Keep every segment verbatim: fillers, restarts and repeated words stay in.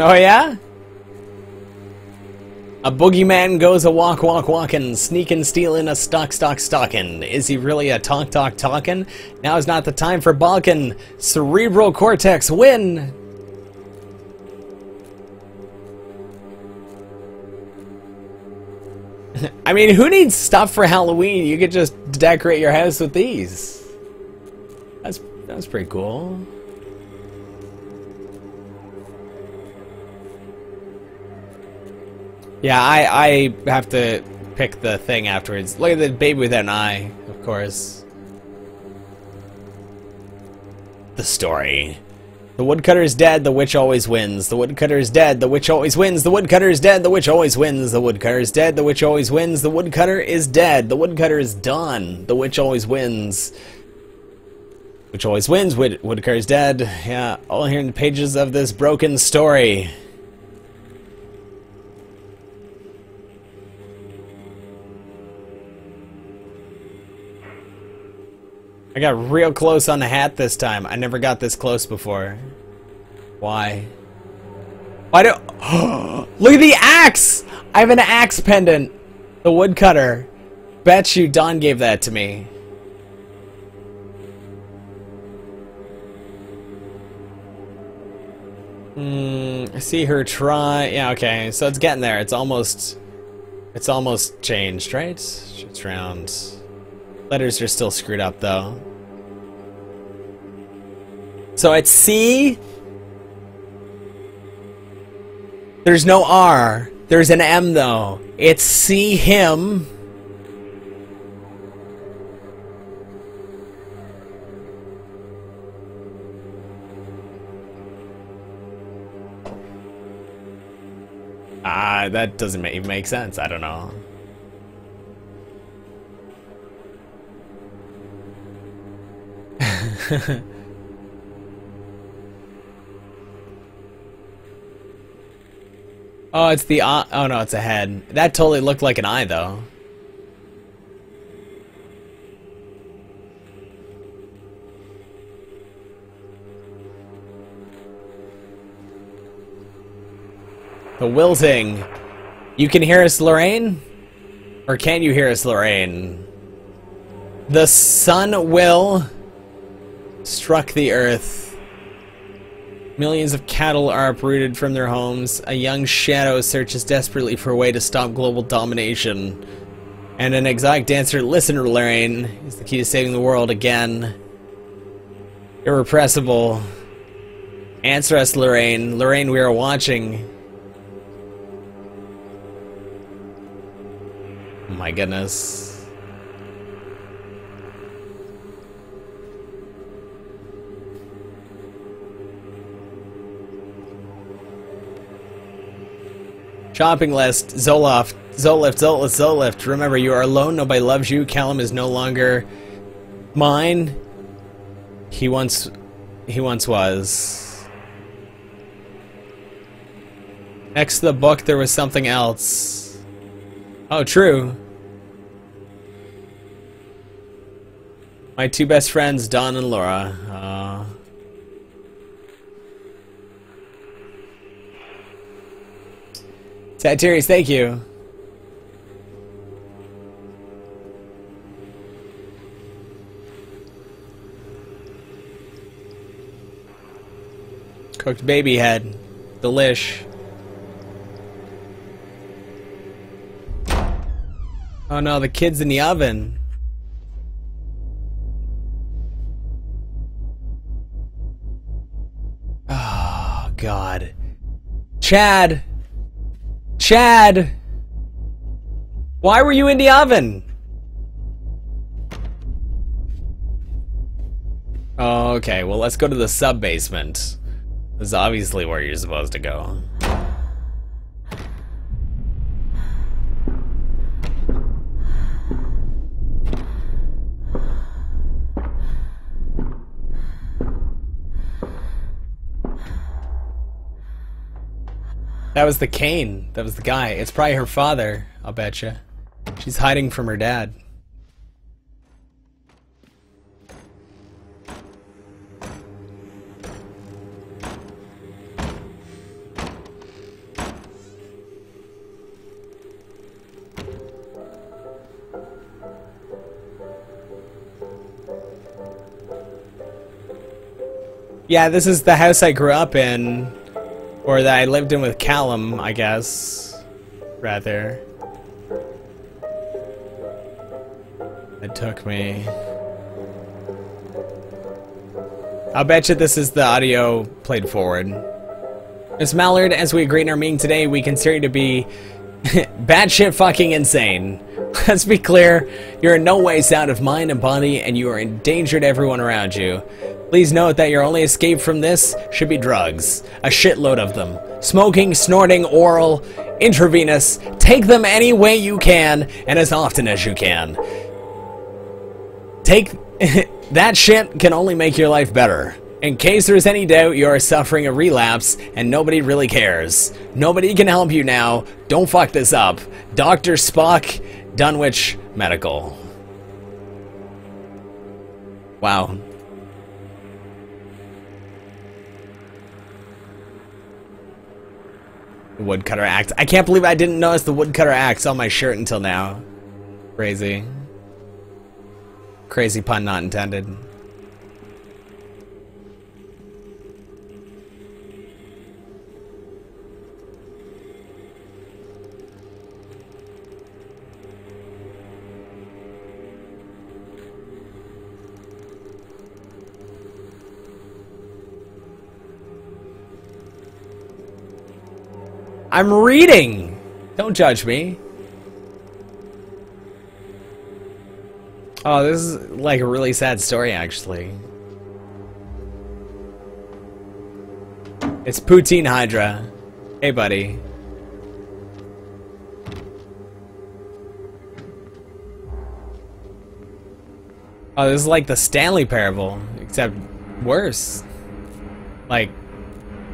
Oh yeah? A boogeyman goes a walk, walk, walkin', sneakin', stealin', a stalk, stalk, stalkin'. Is he really a talk, talk, talkin'? Now is not the time for balkin'. Cerebral cortex, win! I mean, who needs stuff for Halloween? You could just decorate your house with these. That's, that's pretty cool. Yeah, I, I have to pick the thing afterwards. Look at the baby with an eye, of course. The story. The woodcutter is dead, the witch always wins. The woodcutter is dead, the witch always wins. The woodcutter is dead, the witch always wins. The woodcutter is dead, the witch always wins. The woodcutter is dead, the woodcutter is done. The witch always wins. Witch always wins, Wood woodcutter is dead. Yeah, all here in the pages of this broken story. I got real close on the hat this time. I never got this close before. Why? Why do... Look at the axe! I have an axe pendant. The woodcutter. Bet you Don gave that to me. Hmm, I see her try... Yeah, okay. So it's getting there. It's almost... It's almost changed, right? It's round... Letters are still screwed up, though. So at C, there's no R. There's an M, though. It's C him. Ah, uh, that doesn't ma- even make sense. I don't know. Oh, it's the uh, oh no, it's a head. That totally looked like an eye, though. The wilting. You can hear us, Lorraine? Or can you hear us, Lorraine? The sun will struck the earth. Millions of cattle are uprooted from their homes. A young shadow searches desperately for a way to stop global domination. And an exotic dancer, listen, Lorraine, is the key to saving the world again. Irrepressible. Answer us, Lorraine. Lorraine, we are watching. Oh my goodness. Shopping list, Zoloft, Zoloft, Zoloft, Zoloft. Remember, you are alone, nobody loves you. Callum is no longer mine. He once, he once was. Next to the book, there was something else. Oh, true. My two best friends, Don and Laura. Uh... Satirus, thank you. Cooked baby head. Delish. Oh no, the kid's in the oven. Oh, God. Chad! Chad! Why were you in the oven? Oh, okay, well let's go to the sub-basement. This is obviously where you're supposed to go. That was the cane. That was the guy. It's probably her father, I'll betcha. She's hiding from her dad. Yeah, this is the house I grew up in, or that I lived in with Callum, I guess, rather. It took me. I'll bet you this is the audio played forward. Miss Mallard, as we agreed in our meeting today, we consider you to be batshit fucking insane. Let's be clear, you're in no way sound of mind and body, and you are in danger to everyone around you. Please note that your only escape from this should be drugs. A shitload of them. Smoking, snorting, oral, intravenous. Take them any way you can, and as often as you can. Take... That shit can only make your life better. In case there's any doubt, you are suffering a relapse, and nobody really cares. Nobody can help you now. Don't fuck this up. Doctor Spock, Dunwich Medical. Wow. The woodcutter axe. I can't believe I didn't notice the woodcutter axe on my shirt until now. Crazy. Crazy pun not intended. I'm reading! Don't judge me. Oh, this is like a really sad story, actually. It's Poutine Hydra. Hey, buddy. Oh, this is like the Stanley Parable, except worse. Like,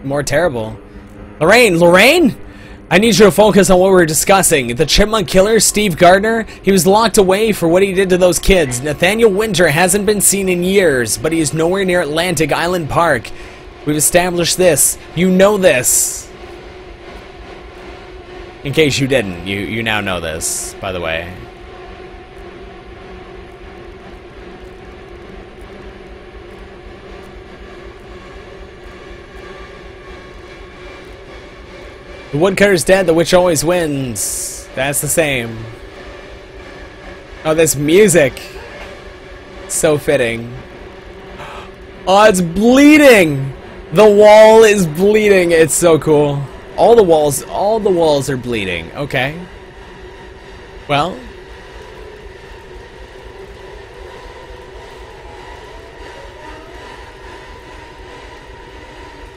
more terrible. Lorraine! Lorraine! I need you to focus on what we were discussing. The chipmunk killer, Steve Gardner, he was locked away for what he did to those kids. Nathaniel Winter hasn't been seen in years, but he is nowhere near Atlantic Island Park. We've established this. You know this. In case you didn't, you, you now know this, by the way. The woodcutter's dead, the witch always wins. That's the same. Oh, this music. So fitting. Oh, it's bleeding! The wall is bleeding. It's so cool. All the walls, all the walls are bleeding. Okay. Well.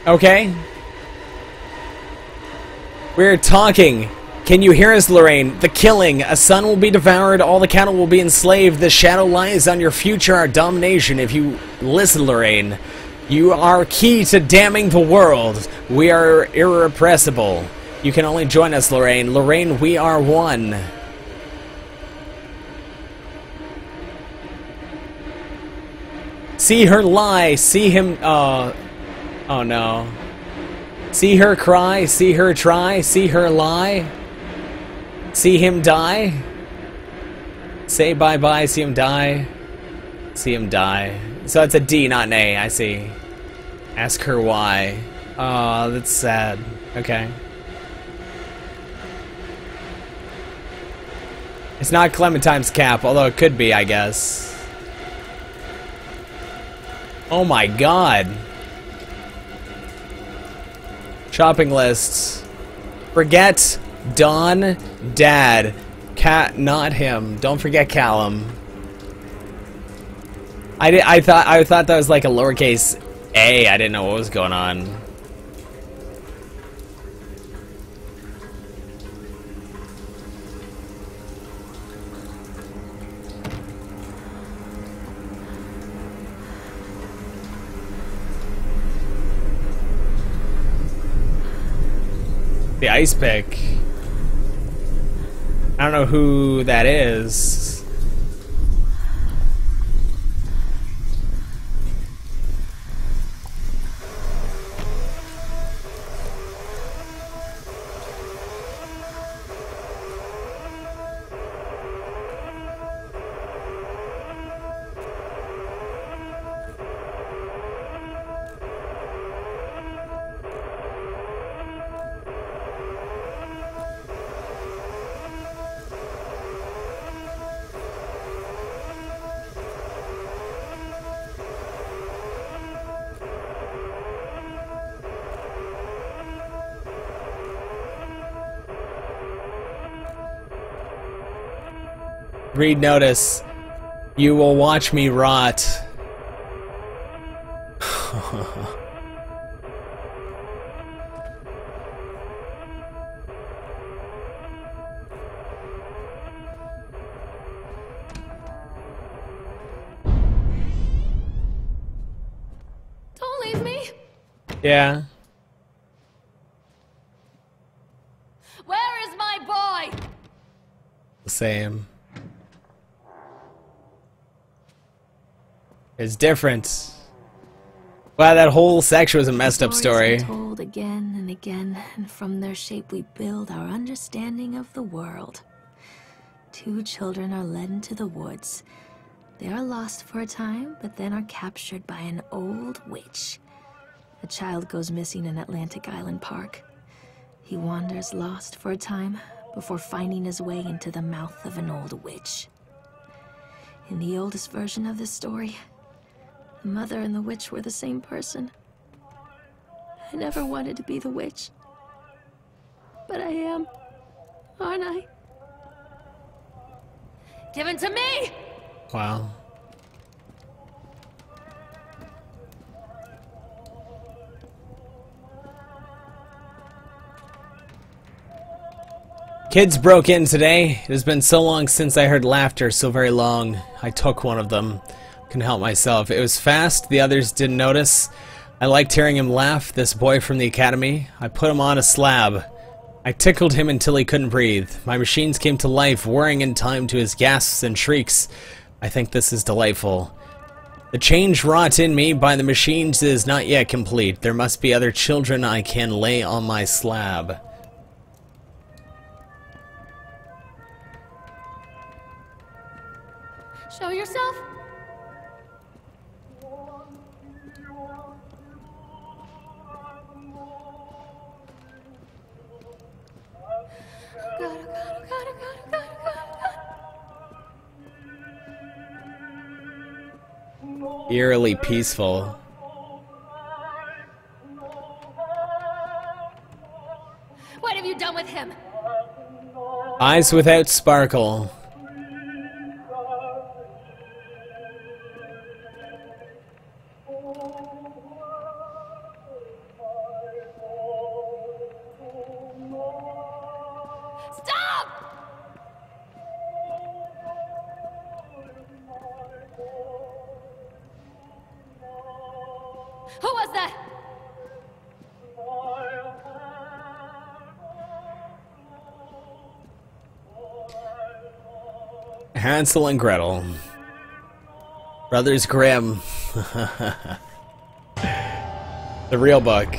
Okay. We're talking. Can you hear us, Lorraine? The killing. A son will be devoured. All the cattle will be enslaved. The shadow lies on your future, our domination. If you listen, Lorraine, you are key to damning the world. We are irrepressible. You can only join us, Lorraine. Lorraine, we are one. See her lie. See him... Oh, oh no. See her cry, see her try, see her lie, see him die, say bye-bye, see him die, see him die. So it's a D, not an A, I see. Ask her why. Aw, oh, that's sad. Okay. It's not Clementine's cap, although it could be, I guess. Oh my god. Shopping lists. Forget Don, Dad, Cat, not him. Don't forget Callum. I did, I thought I thought that was like a lowercase a. I didn't know what was going on. The ice pick. I don't know who that is. Read notice. You will watch me rot. Don't leave me. Yeah. Where is my boy? The same. It's different. Wow, that whole section was a messed up story. Told again and again, and from their shape we build our understanding of the world. Two children are led into the woods. They are lost for a time, but then are captured by an old witch. The child goes missing in Atlantic Island Park. He wanders lost for a time before finding his way into the mouth of an old witch. In the oldest version of this story, the mother and the witch were the same person. I never wanted to be the witch. But I am, aren't I? Give it to me! Wow. Kids broke in today. It has been so long since I heard laughter, so very long. I took one of them. Couldn't help myself. It was fast. The others didn't notice. I liked hearing him laugh, this boy from the academy. I put him on a slab. I tickled him until he couldn't breathe. My machines came to life, whirring in time to his gasps and shrieks. I think this is delightful. The change wrought in me by the machines is not yet complete. There must be other children I can lay on my slab. Show yourself. God, oh God, oh God, oh God, oh God, oh God. Eerily peaceful. What have you done with him? Eyes without sparkle. Hansel and Gretel. Brothers Grimm. The real book.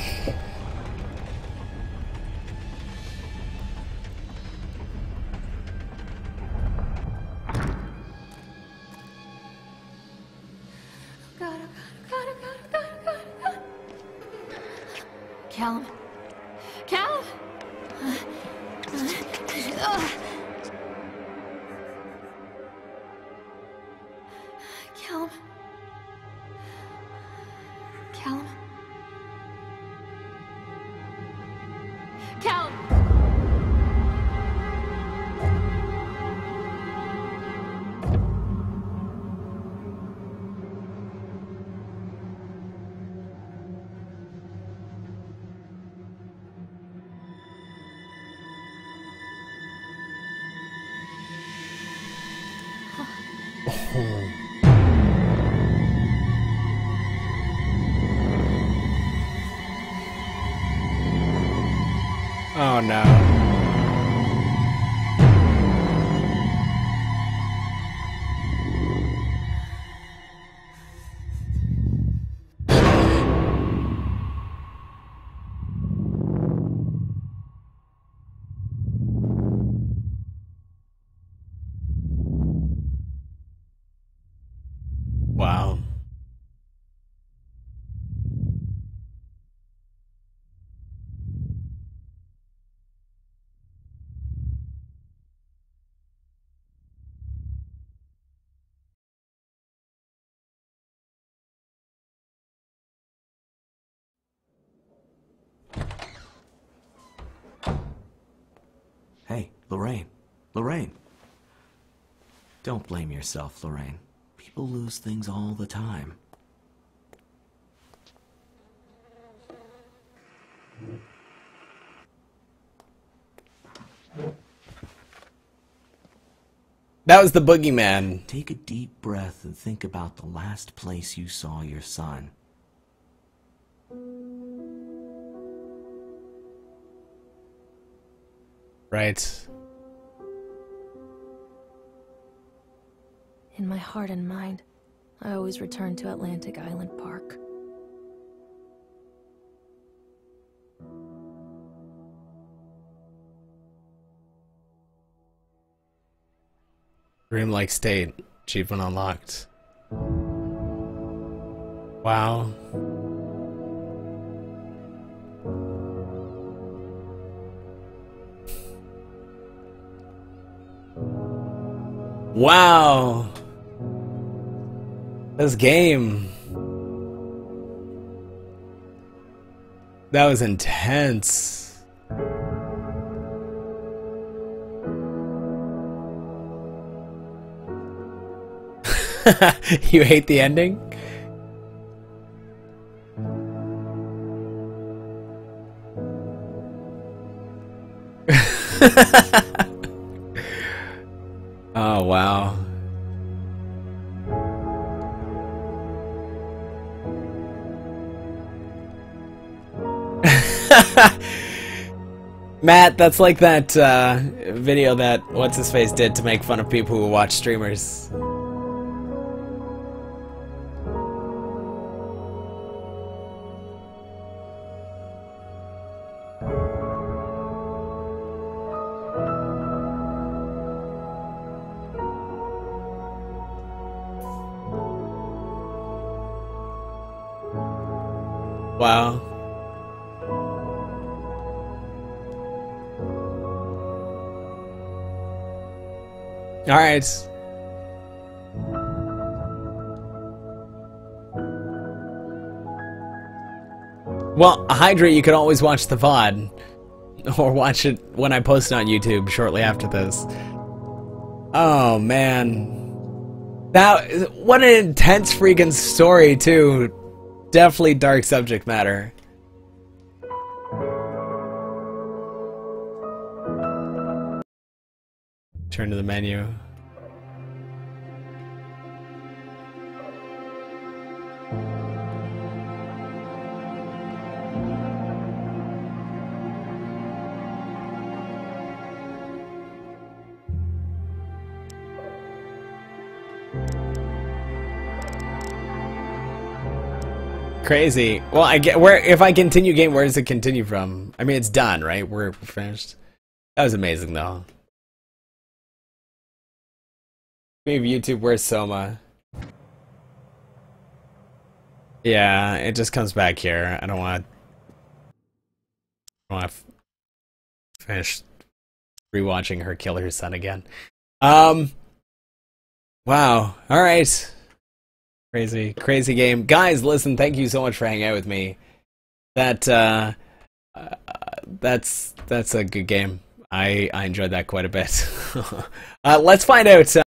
Oh no. Wow. Lorraine. Lorraine. Don't blame yourself, Lorraine. People lose things all the time. That was the boogeyman. Take a deep breath and think about the last place you saw your son. Right. In my heart and mind, I always return to Atlantic Island Park. Dreamlike state, achievement unlocked. Wow. Wow. This game. That was intense. You hate the ending? Oh, wow. Matt, that's like that uh, video that What's-His-Face did to make fun of people who watch streamers. Wow. All right. Well, Hydra, you could always watch the V O D or watch it when I post it on YouTube shortly after this. Oh, man. That, what an intense freaking story, too. Definitely dark subject matter. Turn to the menu. Crazy. Well, I get where if I continue game, where does it continue from? I mean, it's done, right? We're finished. That was amazing, though. Maybe YouTube. Where's Soma? Yeah, it just comes back here. I don't want. I don't want to finish rewatching her kill her son again. Um. Wow. All right. Crazy, crazy game. Guys, listen, thank you so much for hanging out with me. That, uh, uh, that's, that's a good game. I, I enjoyed that quite a bit. uh, let's find out. Uh